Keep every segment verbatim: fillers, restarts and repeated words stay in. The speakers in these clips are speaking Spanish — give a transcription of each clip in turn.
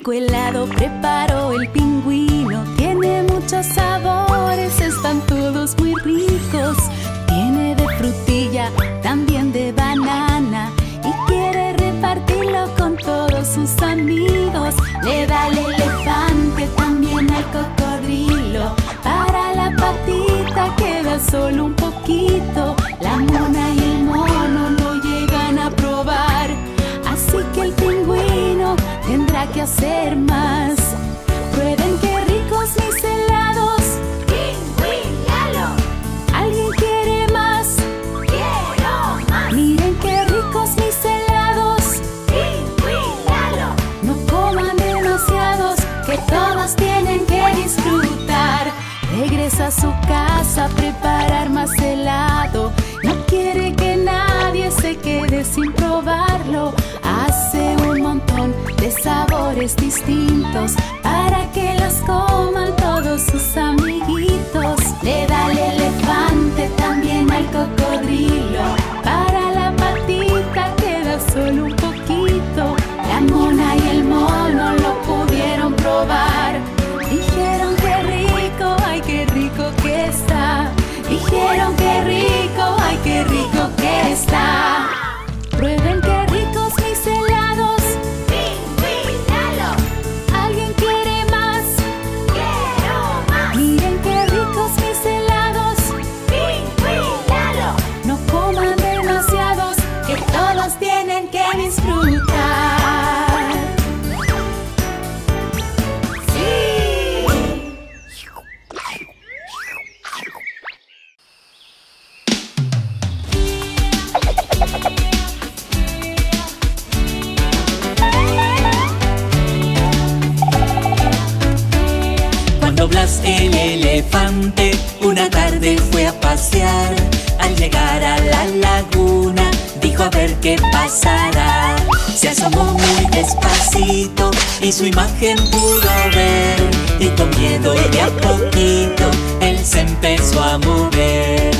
Taco helado preparó el pingüino. Tiene muchos sabores, están todos muy ricos. Tiene de frutilla, también de banana, y quiere repartirlo con todos sus amigos. Le da al elefante, también al cocodrilo. Para la patita queda solo un poquito. La mona y el mono lo llegan a probar, así que el pingüino tendrá que hacer más. Prueben qué ricos mis helados. ¡Pingüinalo! ¿Alguien quiere más? ¡Quiero más! Miren qué ricos mis helados. ¡Pingüinalo! No coman demasiados, que todos tienen que disfrutar. Regresa a su casa a preparar más helado. No quiere que nadie se quede sin probarlo. Hace un montón de sabores distintos para que los coman todos sus amiguitos. Le da al elefante, también al cocodrilo. Para la patita queda solo un poquito. La mona y el mono lo pudieron probar. Dijeron qué rico, ay qué rico que está. Dijeron qué rico, ay qué rico que está. Prueben qué ricos mis helados. ¡Pingüinalo! ¿Alguien quiere más? ¡Quiero más! Miren qué ricos mis helados. ¡Pingüinalo! No coman demasiados, que todos tienen que disfrutar. Blas el elefante una tarde fue a pasear. Al llegar a la laguna dijo a ver qué pasará. Se asomó muy despacito y su imagen pudo ver. Y con miedo y de a poquito él se empezó a mover.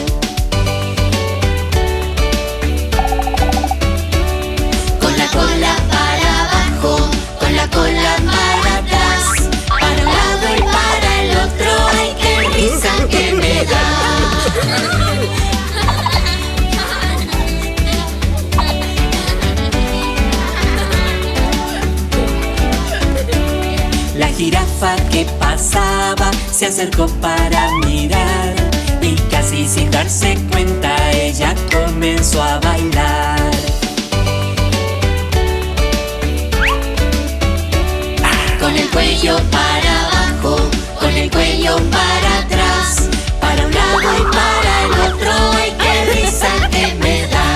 Con la cola para abajo, con la cola para atrás, para un lado y para ¡ay, qué risa que me da! La jirafa que pasaba se acercó para mirar, y casi sin darse cuenta ella comenzó a bailar. Con el cuello para abajo, con el cuello para atrás, para un lado y para el otro, ¡ay, qué risa que me da!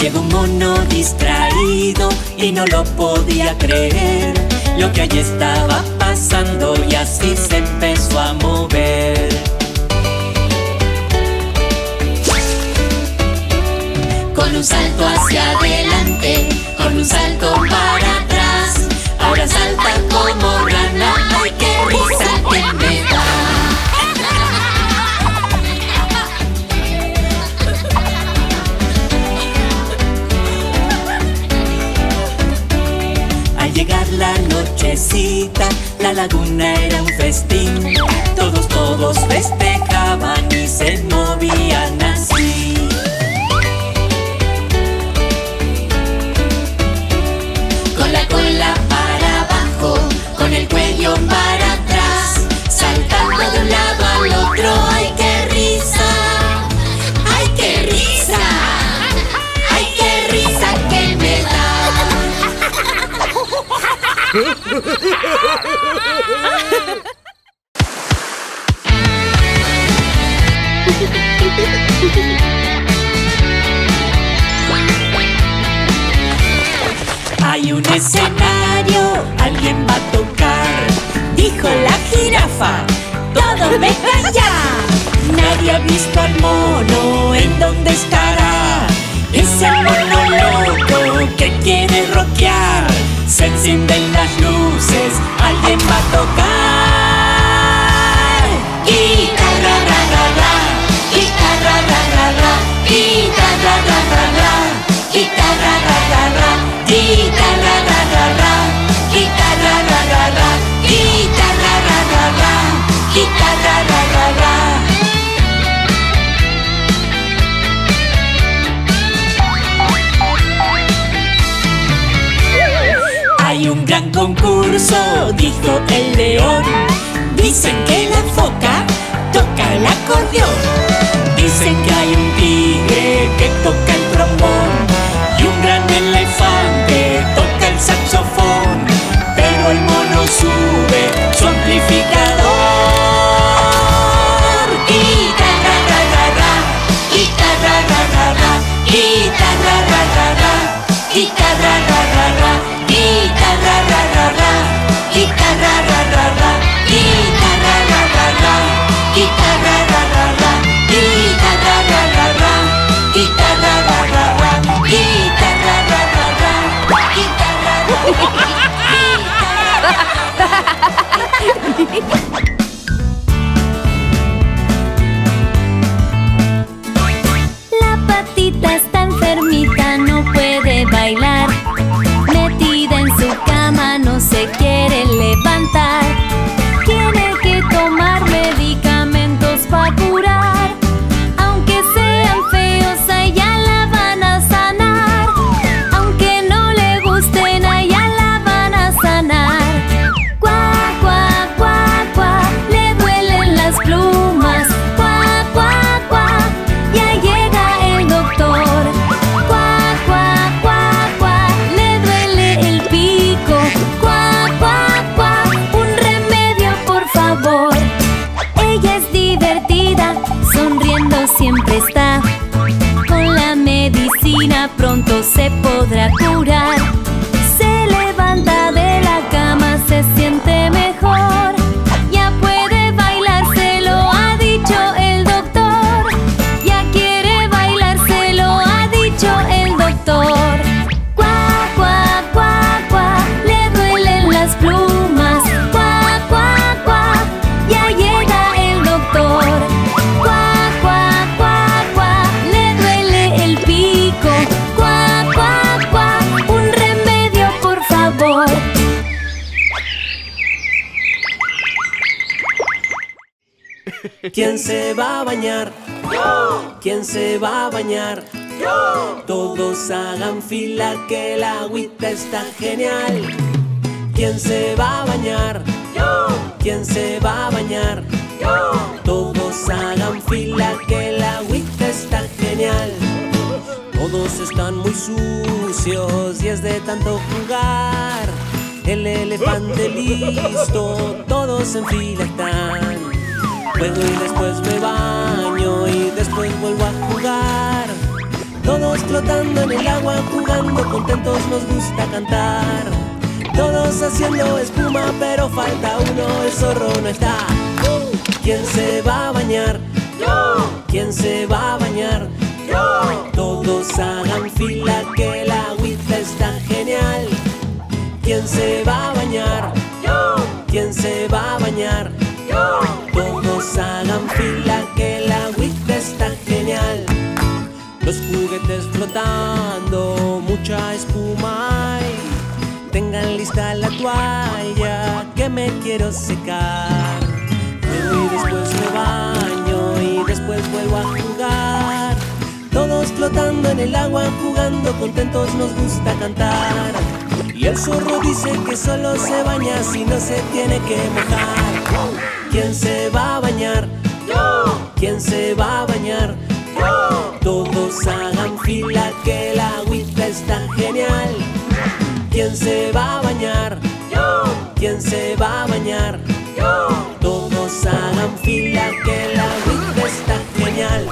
Llegó un mono distraído y no lo podía creer lo que allí estaba pasando, y así se empezó a mover. Con un salto hacia adelante, con un salto para atrás, ahora salta como rana, ¡ay, qué risa que me da! Al llegar la nochecita, la laguna era un festín. Todos, todos festejaban y se movían así. Con el cuello para atrás, saltando de un lado al otro, ¡ay, qué risa! ¡Ay, qué risa! ¡Ay, qué risa que me da! Hay un escenario, alguien va a tocar. Dijo la jirafa, todos vengan ya. Nadie ha visto al mono, ¿en dónde estará? Es el mono loco que quiere rockear. Se encienden las luces, alguien va a tocar guitarra, ra, ra, ra. guitarra, ra, ra, ra, guitarra, ra, ra, ra, guitarra, ra, ra, ra, guitarra, ra, ra, ra. Hay un gran concurso, dijo el león. Dicen que la foca toca el acordeón. Dicen que hay un tigre que toca el trombón y un gran elefante toca el saxofón. Pero el mono sube su amplificador. Guitarra, ra, ra, ra, guitarra, ra, ra, ra, guitarra, ra, ra, ra, guitarra, ra, ra, ra, guitarra, ra, ra, ra, guitarra, ra, ra, ra, guitarra, ra, ra, ra, guitarra, ra, ra, ra, guitarra, ra, ra, ra, guitarra, ra, ra, ra, guitarra, ra, ra, ra, guitarra, ra, guitarra, ra. Se podrá curar. Se levanta de la cama, se siente mejor. Ya puede bailar, se lo ha dicho el doctor. Ya quiere bailar, se lo ha dicho el doctor. Cuá, cuá, cuá, cuá, le duelen las plumas. Cuá, cuá, cuá, ya llega el doctor. Cuá, cuá, cuá, cuá, le duele el pico. ¿Quién se va a bañar? ¡Yo! ¿Quién se va a bañar? ¡Yo! Todos hagan fila que el agüita está genial. ¿Quién se va a bañar? ¡Yo! ¿Quién se va a bañar? ¡Yo! Todos hagan fila que el agüita está genial. Todos están muy sucios y es de tanto jugar. El elefante listo, todos en fila están. Juego y después me baño y después vuelvo a jugar. Todos flotando en el agua, jugando, contentos nos gusta cantar. Todos haciendo espuma, pero falta uno, el zorro no está. ¿Quién se va a bañar? ¡Yo! ¿Quién se va a bañar? ¡Yo! Todos hagan fila que el agüita está genial. ¿Quién se va a bañar? ¡Yo! ¿Quién se va a bañar? ¡Yo! Todos hagan fila que el agüita está genial. Los juguetes flotando, mucha espuma hay. Tengan lista la toalla que me quiero secar. Luego y después me baño y después vuelvo a jugar. Todos flotando en el agua, jugando, contentos nos gusta cantar. Y el zorro dice que solo se baña si no se tiene que mojar. ¿Quién se va a bañar? ¡Yo! ¿Quién se va a bañar? ¡Yo! Todos hagan fila que el agüita está genial. ¿Quién se va a bañar? ¡Yo! ¿Quién se va a bañar? ¡Yo! Todos hagan fila que el agüita está genial.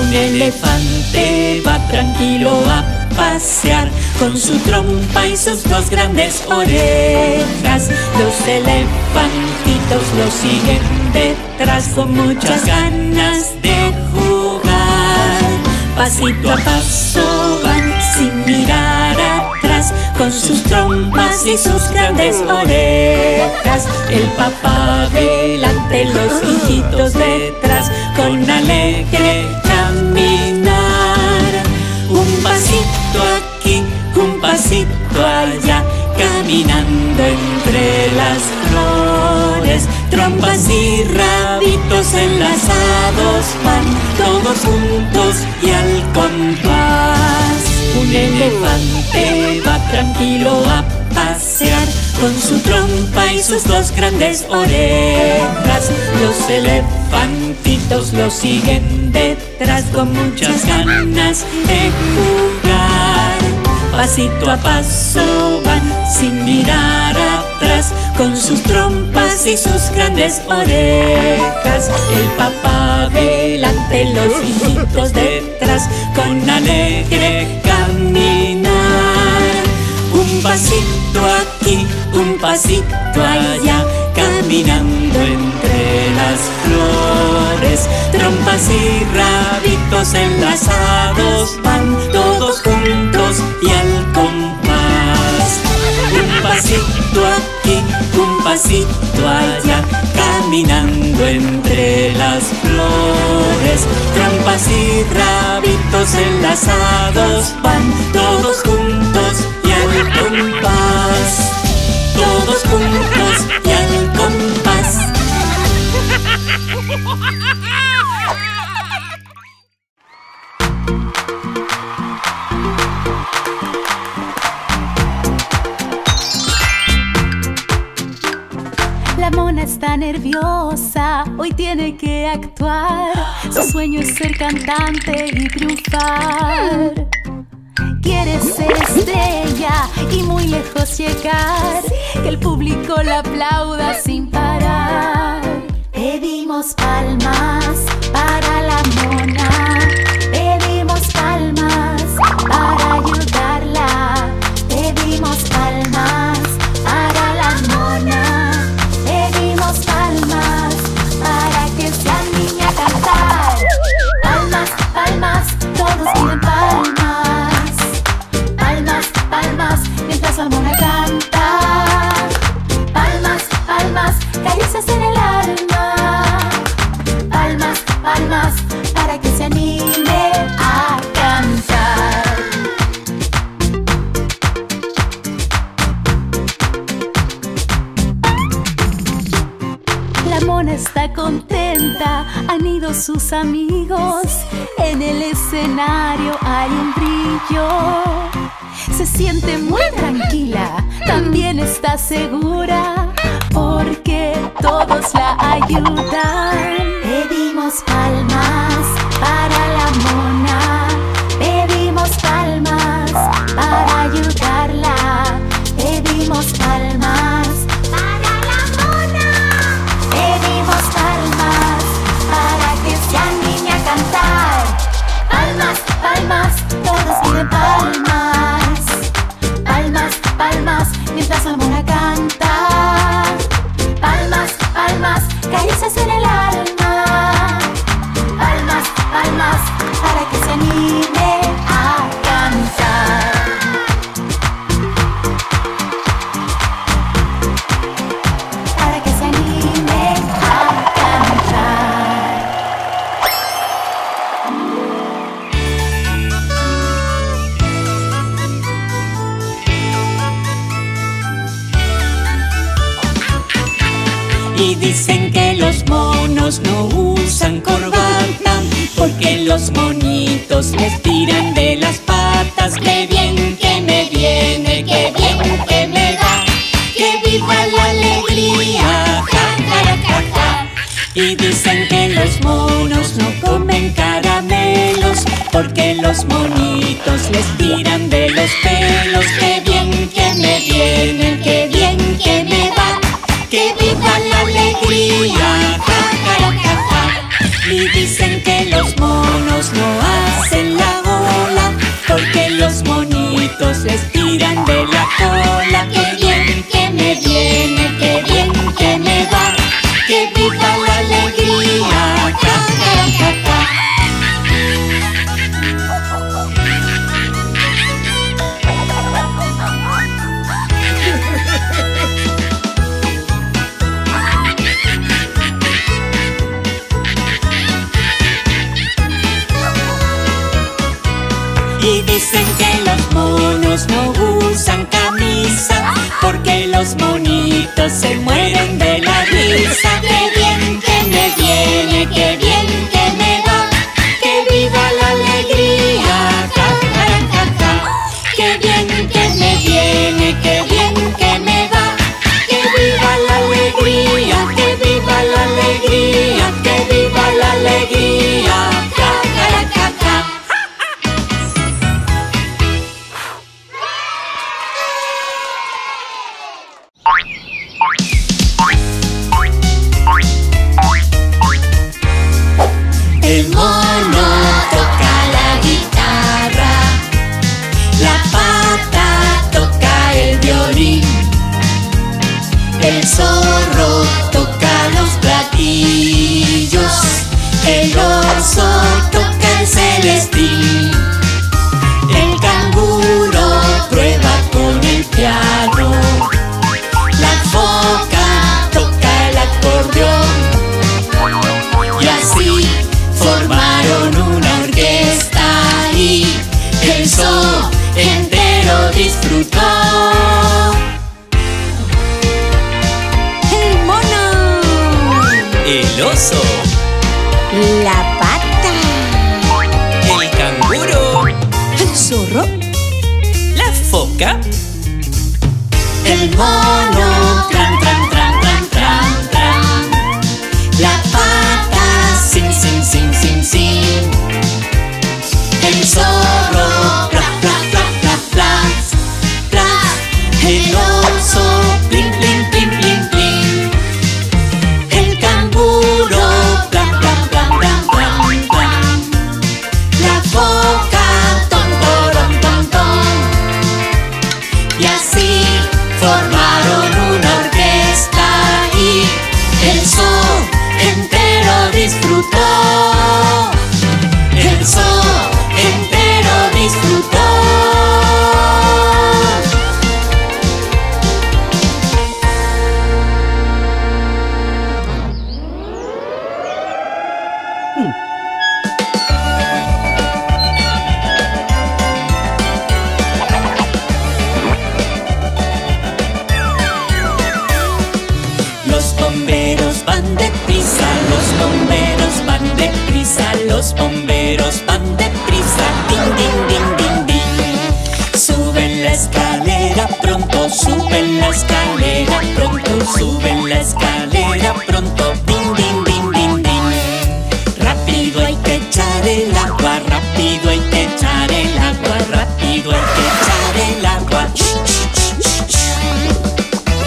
Un elefante va tranquilo a pasear con su trompa y sus dos grandes orejas. Los elefantitos lo siguen detrás con muchas ganas de jugar. Pasito a paso van sin mirar atrás con sus trompas y sus grandes orejas. El papá delante adelante, los hijitos detrás, con alegre caminar. Un pasito aquí, un pasito allá, caminando entre las flores. Trompas y rabitos enlazados van, todos juntos y al compás. Un elefante va tranquilo a pasear, con su trompa y sus dos grandes orejas. Los elefantitos lo siguen detrás, con muchas ganas de jugar. Pasito a paso van, sin mirar atrás, con sus trompas y sus grandes orejas. El papá adelante, los hijitos detrás, con alegre caminar. Un pasito aquí, un pasito allá, caminando entre las flores. Trompas y rabitos enlazados van, todos juntos y al compás. Un pasito aquí, un pasito allá, caminando entre las flores. Trompas y rabitos enlazados van, todos juntos y al compás. Todos juntos y al compás. La mona está nerviosa, hoy tiene que actuar. Su sueño es ser cantante y triunfar. Quiere ser estrella y muy lejos llegar, que el público la aplauda sin parar. Pedimos palmas para la mona, pedimos palmas para ayudarla, pedimos palmas para la mona, pedimos palmas para que se anime a cantar. Palmas, palmas, todos piden palmas. Palmas, palmas, mientras la mona canta. Palmas, palmas, caricias en el alma. Palmas, palmas, para que se anime a cantar. La mona está contenta, han ido sus amigos. En el escenario hay un brillo. Se siente muy tranquila, también está segura, porque todos la ayudan. Pedimos palmas para la mona, pedimos palmas para ayudarla, pedimos palmas para la mona, pedimos palmas para que se anime a cantar. Palmas, palmas, todos piden palmas. Palmas, mientras la mona canta. Palmas, palmas, caricias en el alma. Palmas, palmas, para que se anime a cantar. Para que se anime a cantar. Y dicen que los monos no usan corbata, porque los monitos les tiran de las patas. ¡Qué bien que me viene! ¡Qué bien que me da! ¡Que viva la alegría! ¡Ja, ja, ja, ja! Y dicen que los monos no comen caramelos, porque los monitos les tiran de los pelos. ¡Qué bien que me viene! ¡Qué bien que me da! ¡Que viva la alegría! ¡Ja, ja, ja, ja! Y dicen que los monos no hacen la ola, porque los monitos les tiran de la cola. ¡Qué bien que me viene! ¡Qué bien que me va! ¡Que viva la alegría! ¡Ja, ja, ja, ja! los monitos se mueren de la risa. ¡Qué bien que me viene, qué bien que me va! ¡Que viva la alegría! ¡Ja, ja, ja, ja! ¡Qué bien que me viene, qué bien que me va! ¡Que viva la alegría, que viva la alegría, que viva la alegría! ¡Ja, ja, ja, ja! El mono toca la guitarra, la pata toca el violín, el zorro toca los platillos, el oso toca el celestín, el canguro prueba con el piano, la foca toca el acordeón, y así formaron una orquesta y el zoo entero disfrutó. El mono, el oso, la pata, el canguro, el zorro, la foca, el mono, tran, tran, tran, tran, tran, tran, la pata, sin, sin, sin, sin, sin, el zorro, pla, pla, pla, pla, pla, pla, el oso, plin, plin, plin, plin, plin, el canguro, pla, pla, pla, pla, pla, pla, la foca, tom, tom, tom, tom, y así formaron una orquesta y el sol entero disfrutó. El sol entero disfrutó. Los bomberos van deprisa, los bomberos van deprisa, los bomberos van deprisa, din, din, din, din, din. Suben la escalera pronto, suben la escalera pronto, suben la escalera pronto, din, din, din, din, din. Rápido hay que echar el agua, rápido hay que echar el agua, rápido hay que echar el agua.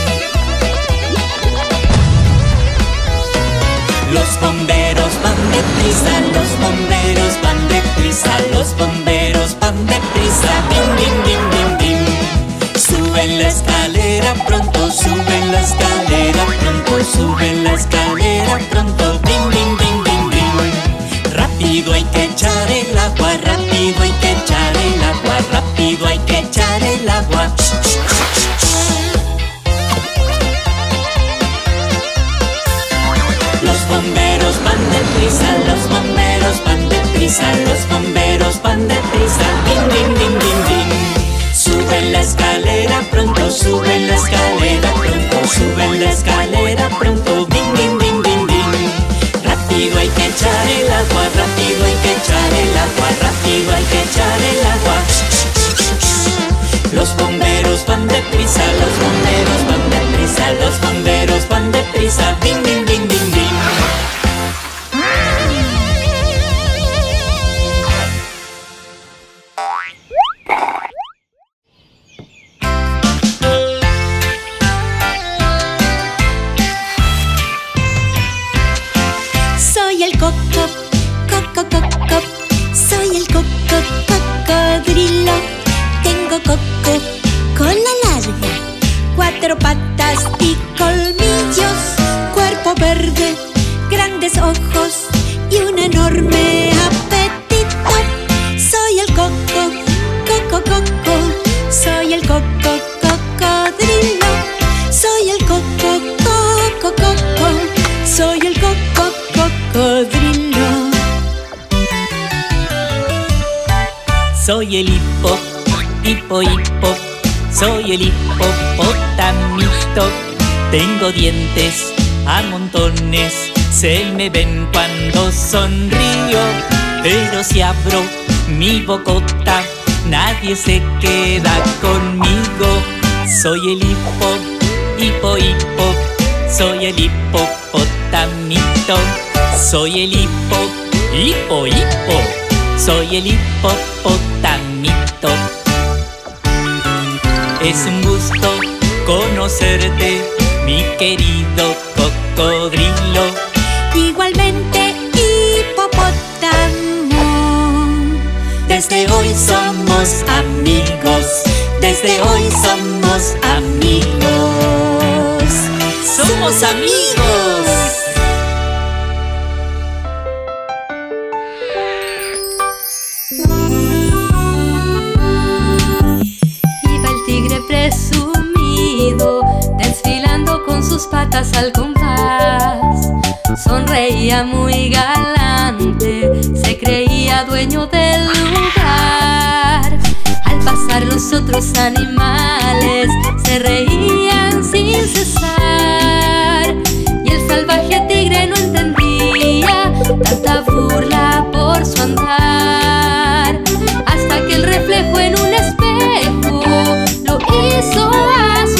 Los bomberos van deprisa, los bomberos van deprisa, los bomberos van deprisa, din, din, din, din, din. Suben la escalera pronto, suben la escalera pronto, suben la escalera pronto, din, din, din, din, din. Rápido hay que echar el agua, rápido hay que echar el agua, rápido hay que echar el agua. Los bomberos van deprisa, los bomberos van deprisa, los bomberos van deprisa, din, din, din, din, din. Suben la escalera pronto, suben la escalera pronto, suben la escalera pronto, din, din, din, din, din. Rápido hay que echar el agua, rápido hay que echar el agua, rápido hay que echar el agua. Los bomberos van deprisa, los bomberos van deprisa, los bomberos van deprisa, din, din, din, din, din. Soy el coco, coco, coco, coco. Soy el coco, cocodrilo. Tengo coco, cola larga, cuatro patas y colmillos, cuerpo verde, grandes ojos y un enorme apetito. Soy el coco, coco, coco. Soy el coco, cocodrilo. Soy el coco, coco, coco. Soy el coco, cocodrilo. Soy el hipo, hipo, hipo. Soy el hipopotamito, tengo dientes a montones. Se me ven cuando sonrío, pero si abro mi bocota, nadie se queda conmigo. Soy el hipo, hipo, hipo, soy el hipopotamito. Soy el hipo, hipo, hipo, soy el hipopotamito. Es un gusto conocerte, mi querido cocodrilo. Igualmente, hipopótamo. Desde hoy somos amigos. Desde hoy somos amigos. ¡Somos amigos! Patas al compás, sonreía muy galante, se creía dueño del lugar. Al pasar los otros animales se reían sin cesar, y el salvaje tigre no entendía tanta burla por su andar, hasta que el reflejo en un espejo lo hizo asustar.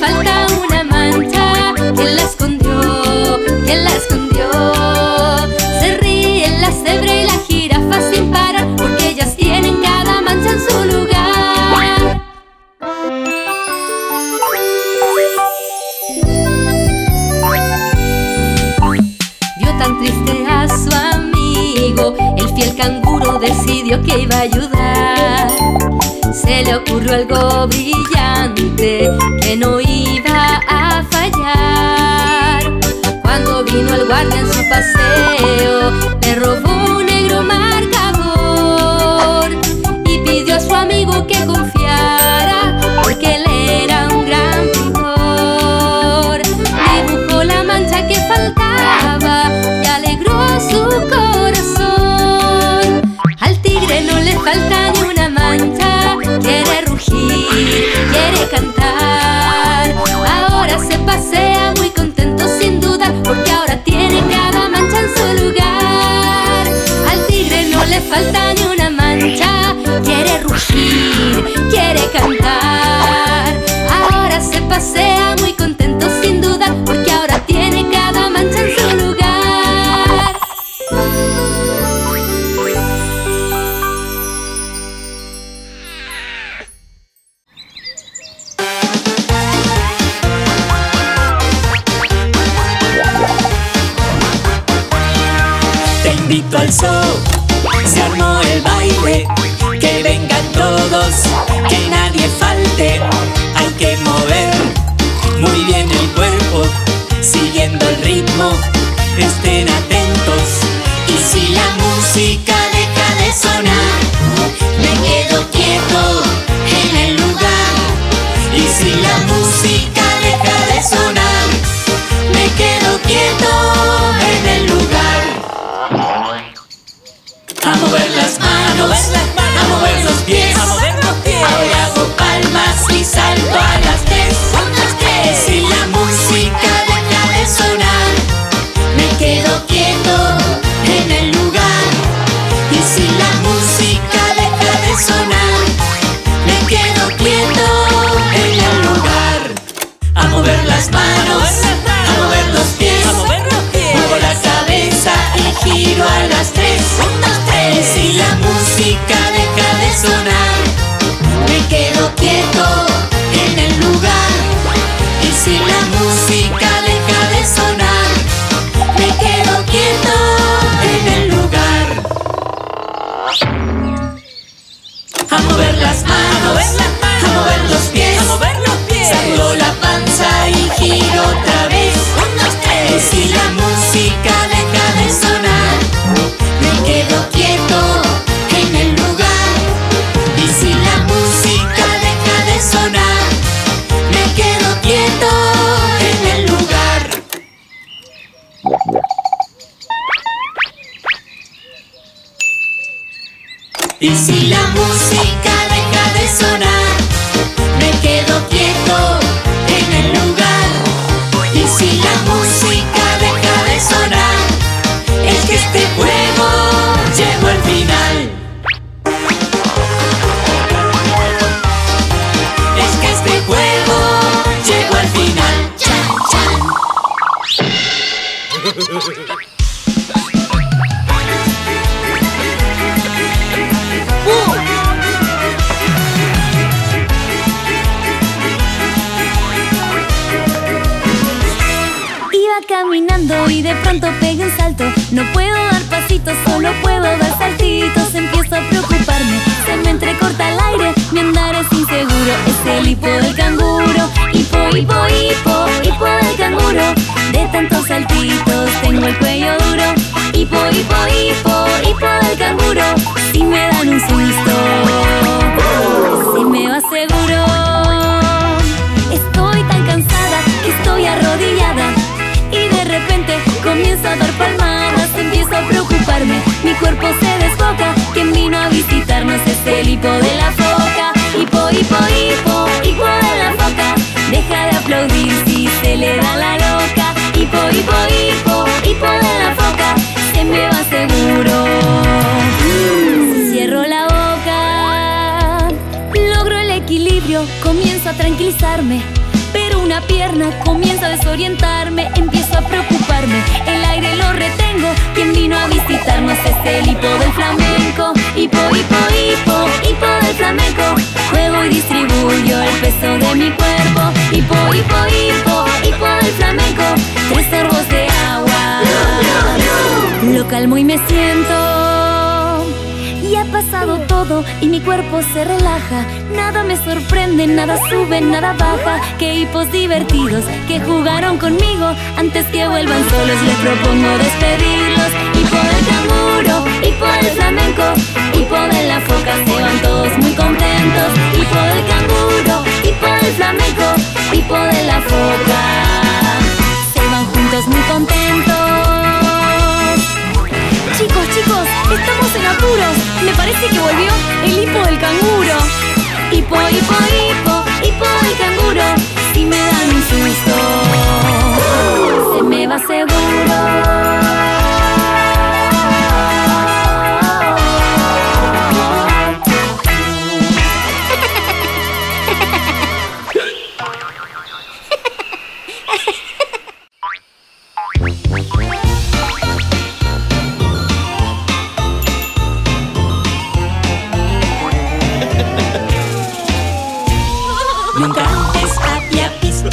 Falta una mancha, ¿quién la escondió? ¿Quién la escondió? Se ríen la cebra y la jirafa sin parar, porque ellas tienen cada mancha en su lugar. Vio tan triste a su amigo, el fiel canguro decidió que iba a ayudar. Se le ocurrió algo brillante que no iba a fallar. Cuando vino el guardia en su paseo, le robó un negro marcador y pidió a su amigo que confiara, porque él era un gran pintor. Dibujó la mancha que faltaba y alegró su corazón. Al tigre no le falta ni una mancha, quiere rugir, quiere cantar. Ahora se pasea muy contento sin dudar, porque ahora tiene cada mancha en su lugar. Al tigre no le falta ni una mancha, quiere rugir, quiere cantar. Ahora se pasea muy contento sin dudar, porque ahora tiene cada mancha en su lugar. Al zoo se armó el baile, que vengan todos, que nadie falte. Hay que mover muy bien el cuerpo, siguiendo el ritmo, estén atentos. Y si la música deja de sonar, me quedo quieto en el lugar. Y si la música deja de sonar, me quedo quieto en el lugar. A mover las manos, a mover los pies, ahora hago palmas y salto a las tres. Si la música deja de sonar, me quedo quieto en el lugar. Y si la música deja de sonar, me quedo quieto en el lugar. A mover las manos, a mover los pies, muevo la cabeza y giro a las tres. Si la música deja de sonar, me quedo quieto en el lugar. Y si la música deja de sonar, me quedo quieto en el lugar. A mover las manos, a mover los pies, sacudo la panza y giro otra vez. Y si la música deja de sonar, me quedo quieto en el lugar. Y si la música deja de sonar, me quedo quieto en el lugar. Y si la música deja de sonar, Iba caminando y de pronto pegué un salto. No puedo dar pasitos, solo puedo dar saltitos. Empiezo a preocuparme, se me entrecorta el aire. Mi andar es inseguro, es el hipo del canguro. Hipo, hipo, hipo, hipo del canguro. De tantos saltitos tengo el cuello duro. Hipo, hipo, hipo, hipo del canguro. Si me dan un susto, si me va seguro. Estoy tan cansada que estoy arrodillada. Y de repente comienzo a dar palmadas. Empiezo a preocuparme, mi cuerpo se desboca. Quien vino a visitarnos es el hipo de la foca. Hipo, hipo, hipo, hipo de la foca. Deja de aplaudir si se le da la loca. Hipo, hipo, hipo, hipo de la foca. Se me va seguro. Cierro la boca, logro el equilibrio, comienzo a tranquilizarme. Pero una pierna comienza a desorientarme. Empiezo a preocuparme, el aire lo retengo. Quien vino a visitarnos es el hipo del flamenco. Hipo, hipo, hipo, hipo del flamenco. Juego y distribuyo el peso de mi cuerpo. Hipo, hipo, hipo, hipo del flamenco. Tres sorbos de agua, lo calmo y me siento. Y ha pasado todo y mi cuerpo se relaja. Nada me sorprende, nada sube, nada baja. Qué hipos divertidos que jugaron conmigo. Antes que vuelvan solos les propongo despedirlos. Hipo del canguro, hipo del flamenco. Hipo de la foca, se van todos muy contentos. Hipo del canguro, hipo del flamenco. Hipo de la foca, se van juntos muy contentos. Chicos, chicos, estamos en apuros. Me parece que volvió el hipo del canguro. Hipo, hipo, hipo, hipo del canguro. Si me dan un susto, se me va seguro. Nunca antes había visto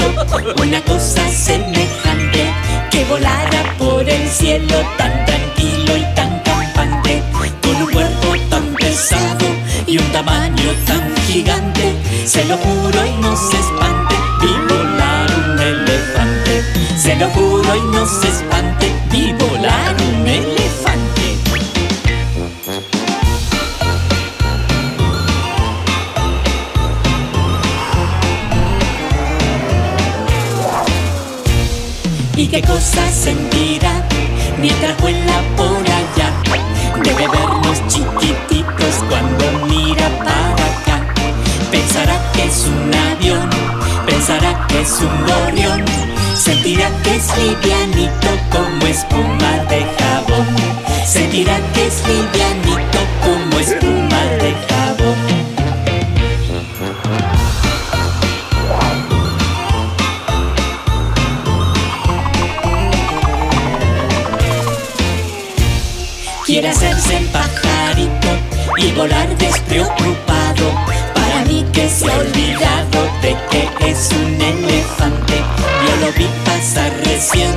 una cosa semejante, que volara por el cielo tan tranquilo y tan campante, con un cuerpo tan pesado y un tamaño tan gigante. Se lo juro y no se espante, vi volar un elefante. Se lo juro y no se espante, vi volar un elefante. ¿Y qué cosa sentirá mientras vuela por allá? Debe vernos chiquititos cuando mira para acá. Pensará que es un avión, pensará que es un gorrión. Sentirá que es livianito como espuma de jabón. Sentirá que es livianito como espuma de jabón. Quiere hacerse el pajarito y volar despreocupado. Para mí que se ha olvidado de que es un elefante. Yo lo vi pasar recién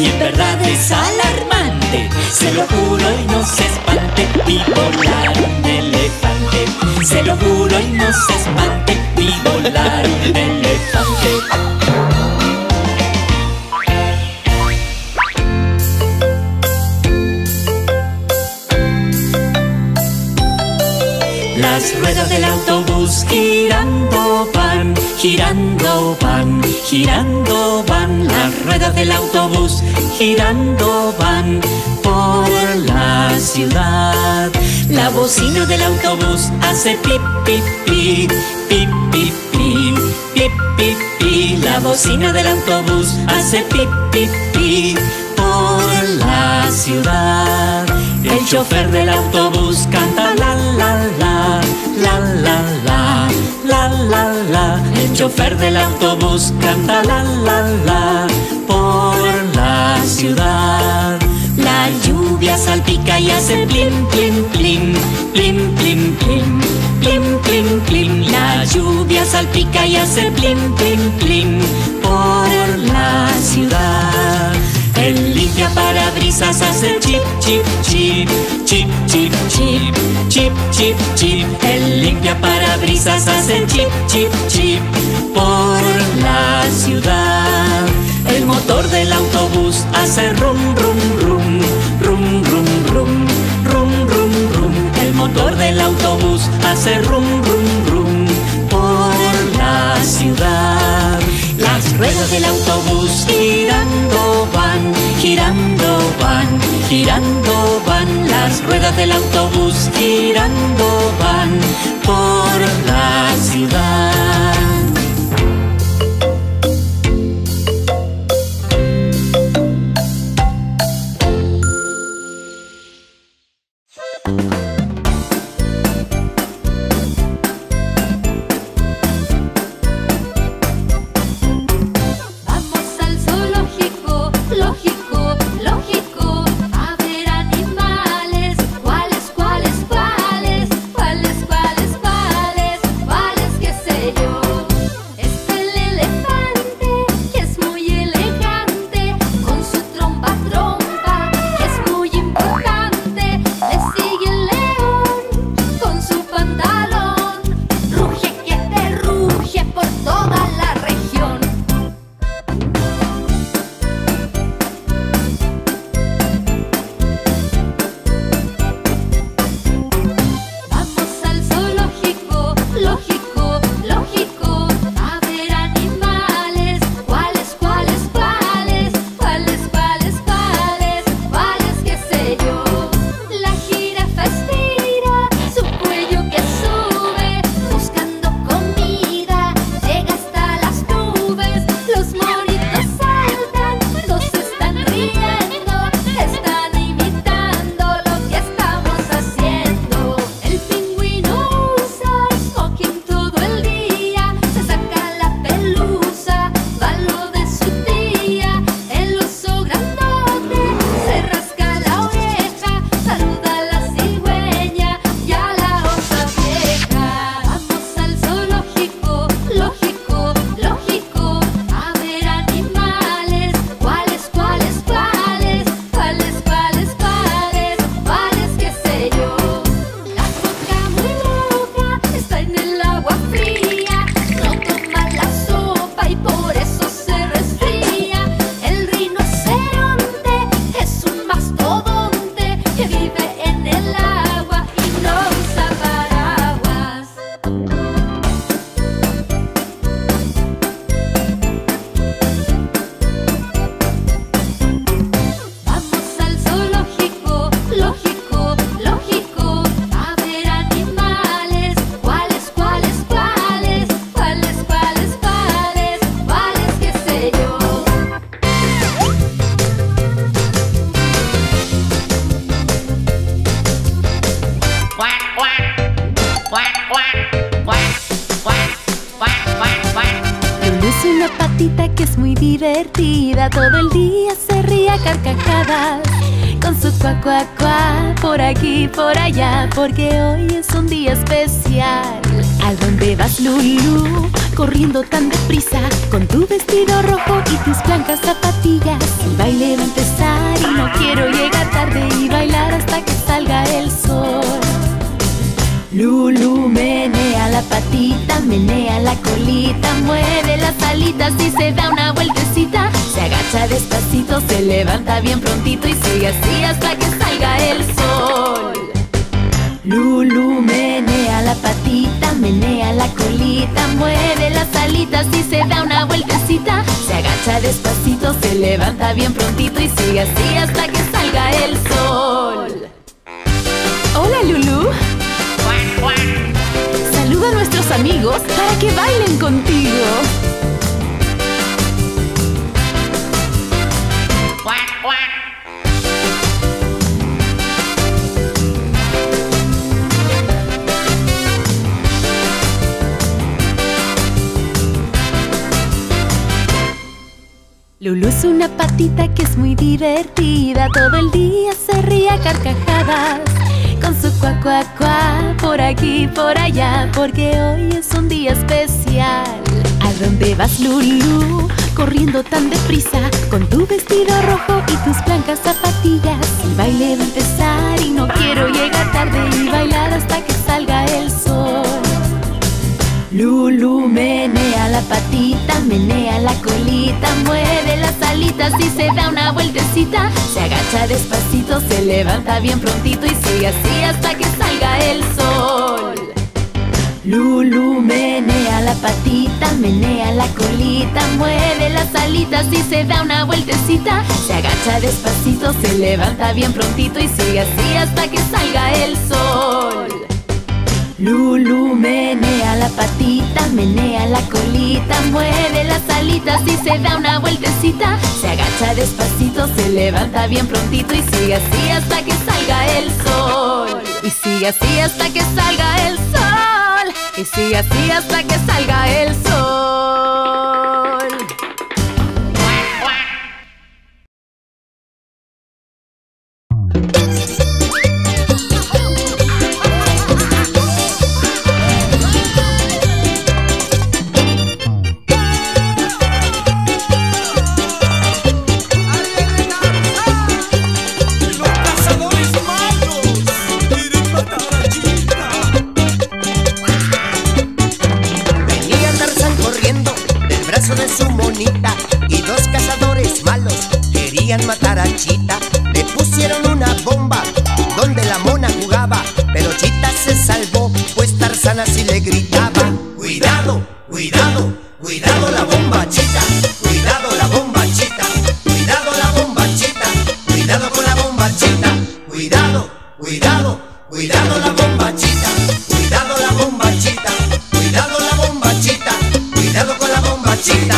y en verdad es alarmante. Se lo juro y no se espante, vi volar un elefante. Se lo juro y no se espante, vi volar un elefante. Las ruedas del autobús girando van, girando van, girando van. Las ruedas del autobús girando van por la ciudad. La bocina del autobús hace pip, pip, pip, pip, pip, pip, pip, pip, pip. La bocina del autobús hace pip, pip, pip por la ciudad. El chofer del autobús canta la, la, la, la, la, la, la, la, la. El chofer del autobús canta la, la, la por la ciudad. salpica y hace plim, plim, plim, plim, plim, plim, plim, plim, plim. La lluvia salpica y hace plim, plim, plim por la ciudad. El limpia parabrisas hace chip, chip, chip, chip, chip, chip, chip, chip, chip. El limpia parabrisas hace chip, chip, chip por la ciudad. El motor del autobús hace rum, rum, rum, rum, rum, rum, rum, rum, rum. El motor del autobús hace rum, rum, rum por la ciudad. Las ruedas del autobús girando van, girando van, girando van. Las ruedas del autobús girando van por la ciudad. Todo el día se ría carcajadas con su cuá, cuá, cuá, por aquí, por allá, porque hoy es un día especial. ¿A dónde vas, Lulú? Corriendo tan deprisa, con tu vestido rojo y tus blancas zapatillas. El baile va a empezar y no quiero llegar tarde y bailar hasta que salga el sol. Lulú, menea la patita, menea la colita, mueve las alitas y se da una vueltecita. Se agacha despacito, se levanta bien prontito y sigue así hasta que salga el sol. Lulú, menea la patita, menea la colita, mueve las alitas y se da una vueltecita. Se agacha despacito, se levanta bien prontito y sigue así hasta que salga el sol. Hola, Lulú. Saluda a nuestros amigos para que bailen contigo. Lulú es una patita que es muy divertida. Todo el día se ríe a carcajadas con su cuá, cuá, cuá, por aquí, por allá, porque hoy es un día especial. ¿A dónde vas, Lulú? Corriendo tan deprisa, con tu vestido rojo y tus blancas zapatillas. El baile va a empezar y no quiero llegar tarde y bailar hasta que salga el sol. Lulú, menea la patita, menea la colita, mueve las alitas y se da una vueltecita. Se agacha despacito, se levanta bien prontito y sigue así hasta que salga el sol. Lulú, menea la patita, menea la colita, mueve las alitas y se da una vueltecita. Se agacha despacito, se levanta bien prontito y sigue así hasta que salga el sol. Lulú, menea la patita, menea la colita, mueve las alitas y se da una vueltecita. Se agacha despacito, se levanta bien prontito y sigue así hasta que salga el sol. Y sigue así hasta que salga el sol. Y sigue así hasta que salga el sol. Matar a Chita, le pusieron una bomba donde la mona jugaba, pero Chita se salvó, pues Tarzán así le gritaba: cuidado, cuidado, cuidado la bomba Chita, cuidado la bomba Chita, cuidado la bomba Chita, cuidado con la bomba Chita, cuidado, cuidado, cuidado la bomba Chita, cuidado la bomba Chita, cuidado la bomba Chita, cuidado con la bomba Chita.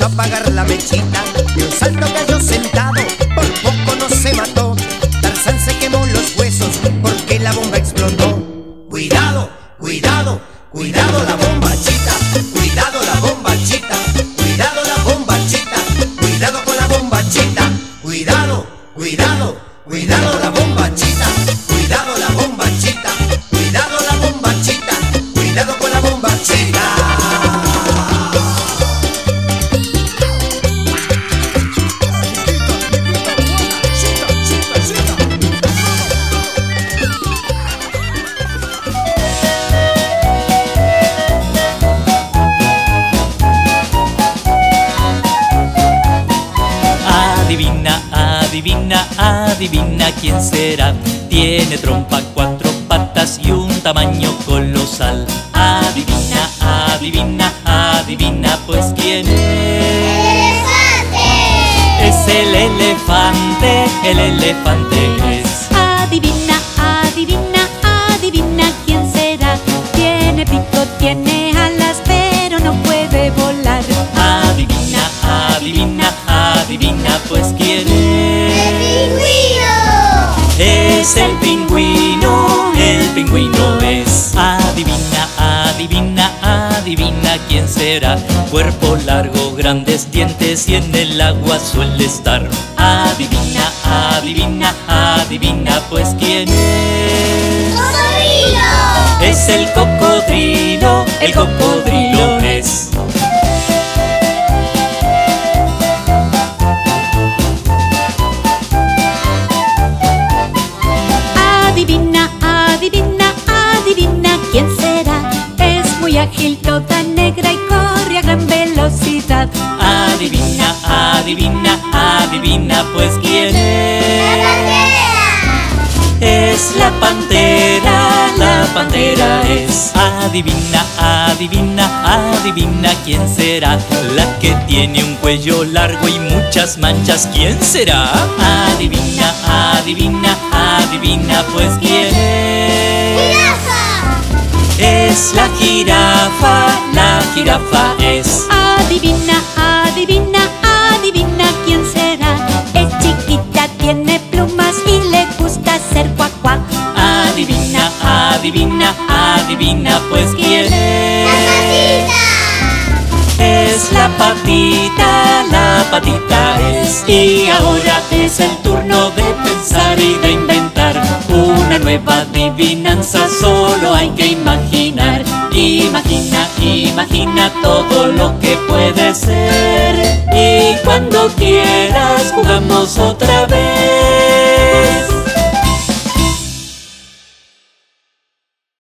Apagar la mechita, de un salto cayó sentado, por poco no se mató. Tarzán se quemó los huesos porque la bomba explotó. Cuidado, cuidado, cuidado la bomba Chita, cuidado la bomba Chita, cuidado la bomba Chita, cuidado con la bomba Chita, cuidado, cuidado, cuidado la bomba Chita, cuidado la bomba Chita, cuidado la bomba Chita, cuidado con la bomba Chita. Adivina, adivina quién será. Tiene trompa, cuatro patas y un tamaño colosal. Adivina, adivina, adivina pues quién es. ¡Elefante! Es el elefante, el elefante es. Adivina, adivina, adivina quién será. Tiene pico, tiene alas, pero no puede volar. Adivina, adivina, adivina pues quién es. Es el pingüino, el pingüino es. Adivina, adivina, adivina quién será. Cuerpo largo, grandes dientes y en el agua suele estar. Adivina, adivina, adivina pues quién es. ¡Cocodrilo! Es el cocodrilo, el cocodrilo es. Ágil, toda negra y corre a gran velocidad. Adivina, adivina, adivina pues quién es. ¡La pantera! Es la pantera, la pantera es. Adivina, adivina, adivina quién será la que tiene un cuello largo y muchas manchas. ¿Quién será? Adivina, adivina, adivina pues quién es. ¡Jirafa! Es la jirafa, la jirafa es. Adivina, adivina, adivina quién será. Es chiquita, tiene plumas y le gusta hacer cuac cuac. Adivina, adivina, adivina pues quién es. ¡La patita! Es la patita, la patita es. Y ahora es el turno de pensar y de inventar una nueva adivinanza, solo hay que imaginar. Imagina, imagina todo lo que puede ser. Y cuando quieras jugamos otra vez.